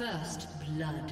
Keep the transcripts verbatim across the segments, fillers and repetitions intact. First blood.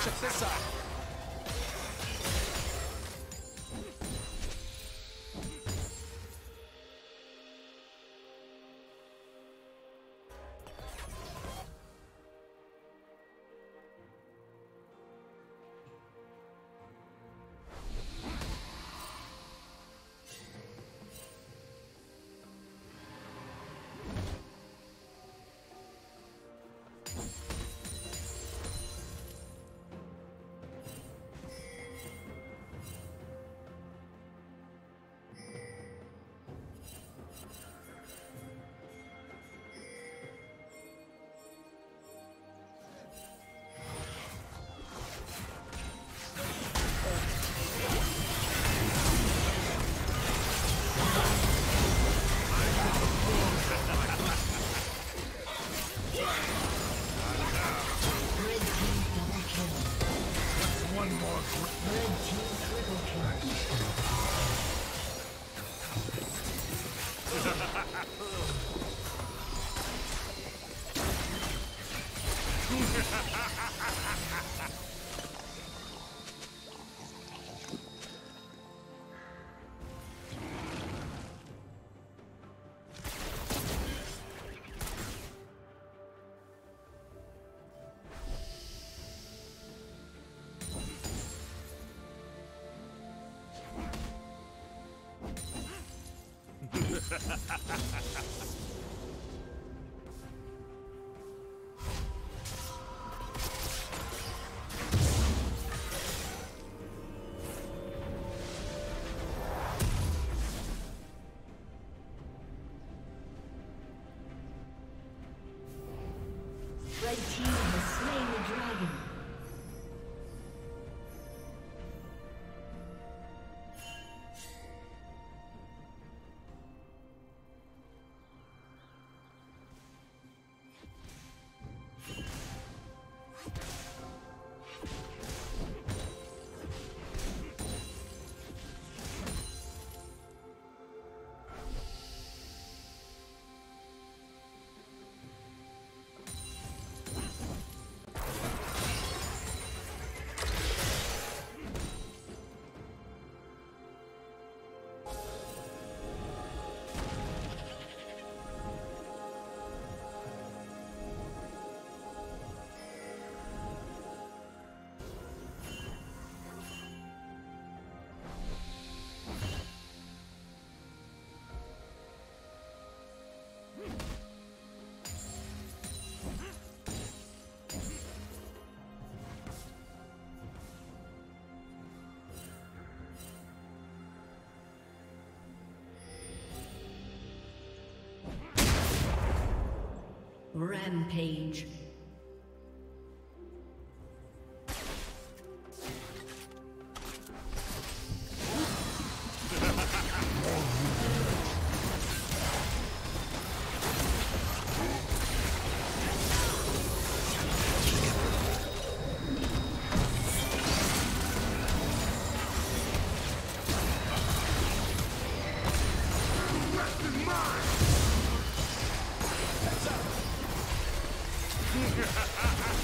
Check this out. Red team has slain the dragon. Rampage. Ha ha ha ha ha!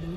Blue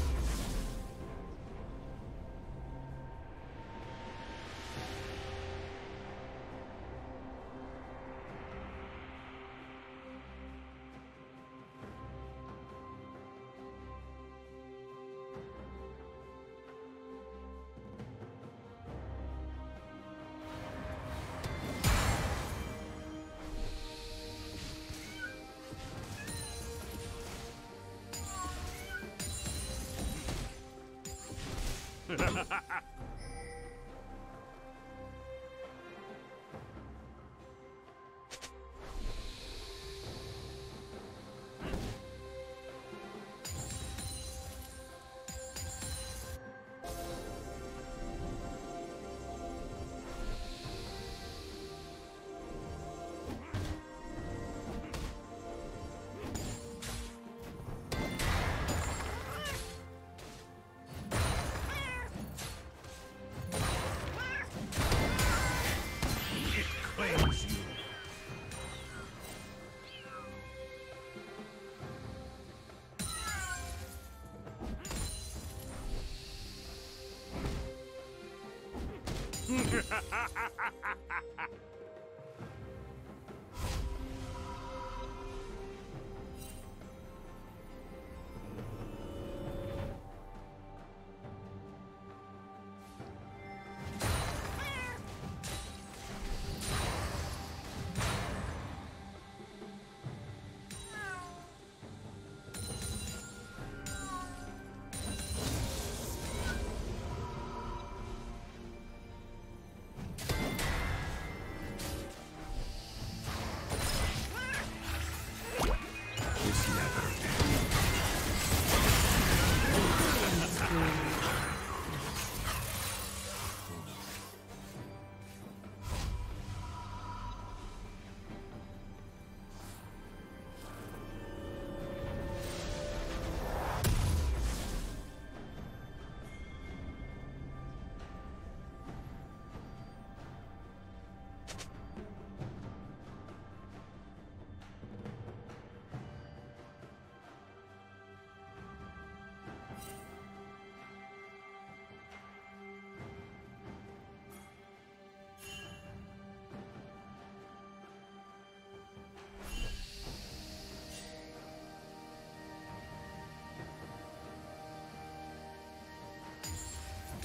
Ha ha ha ha! Ha ha ha ha ha ha!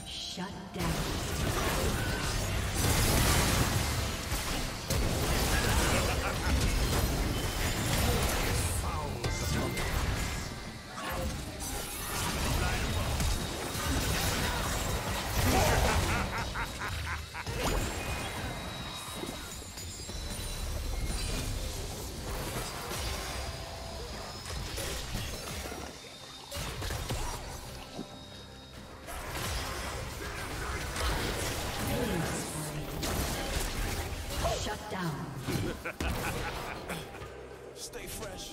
Shut down. down. Stay fresh.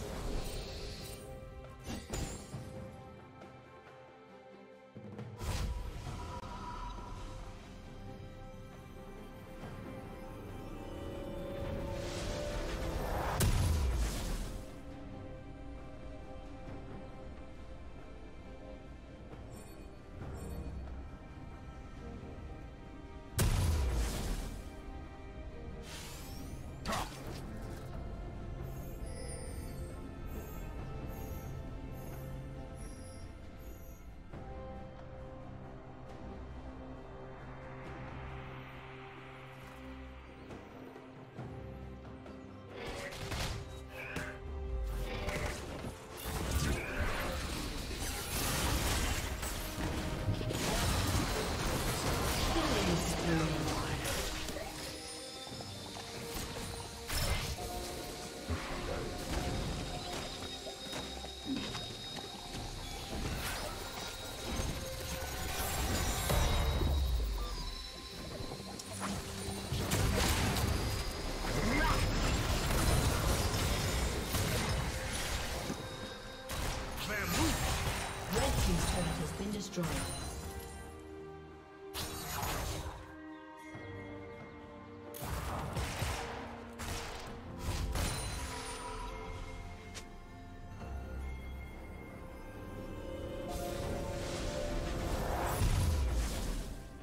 Destroyed.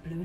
Blue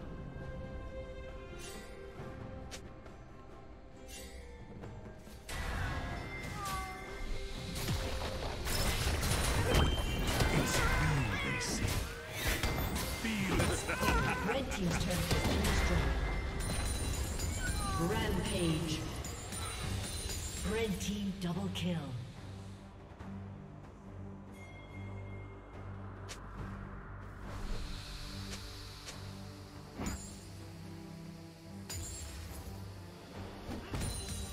Rampage. Red team double kill.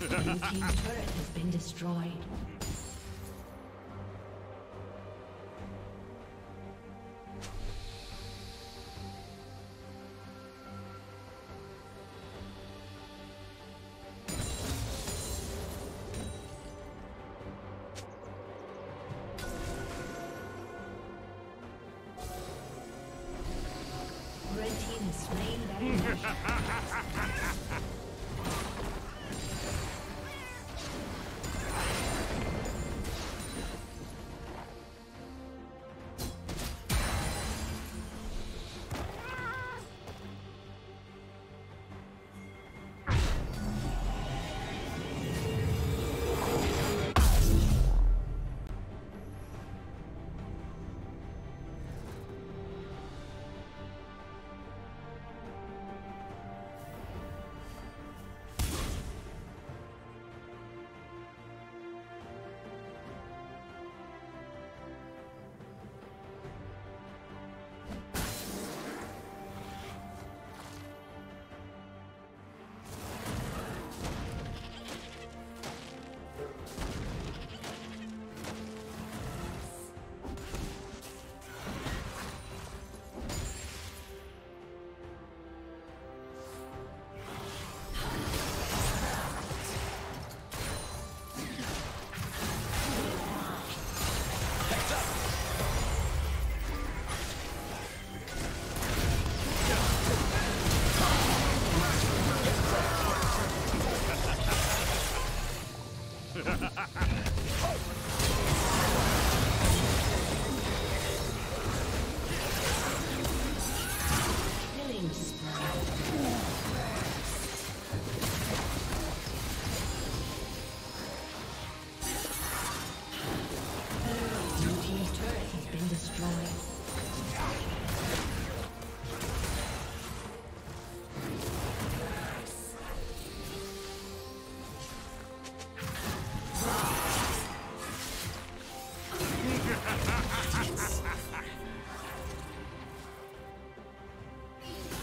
Blue team's turret has been destroyed.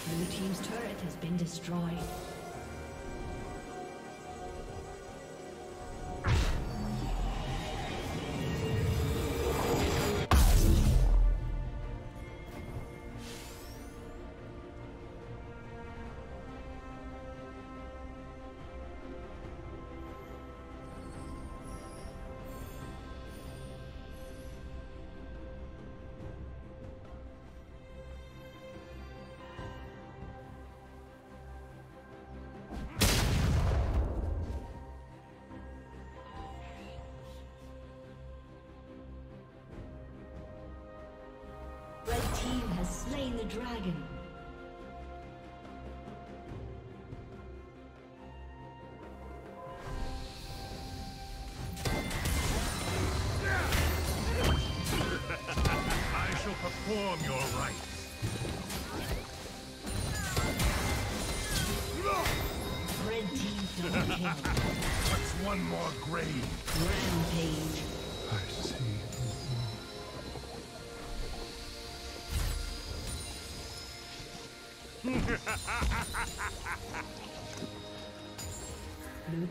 Blue team's turret has been destroyed. Team has slain the dragon. I shall perform your rites. Red team double kill. What's one more grave? Rampage. I see. Blue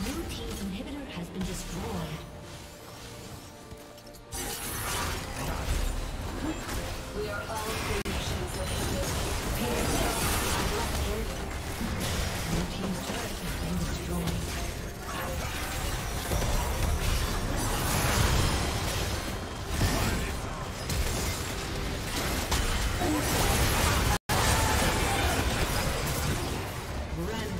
Blue team's inhibitor has been destroyed. We are all creations of the Rampage.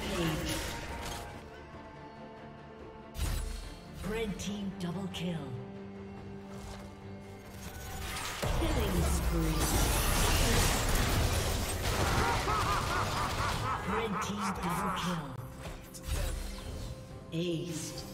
Red team double kill. Killing spree. Red team double kill. Aced.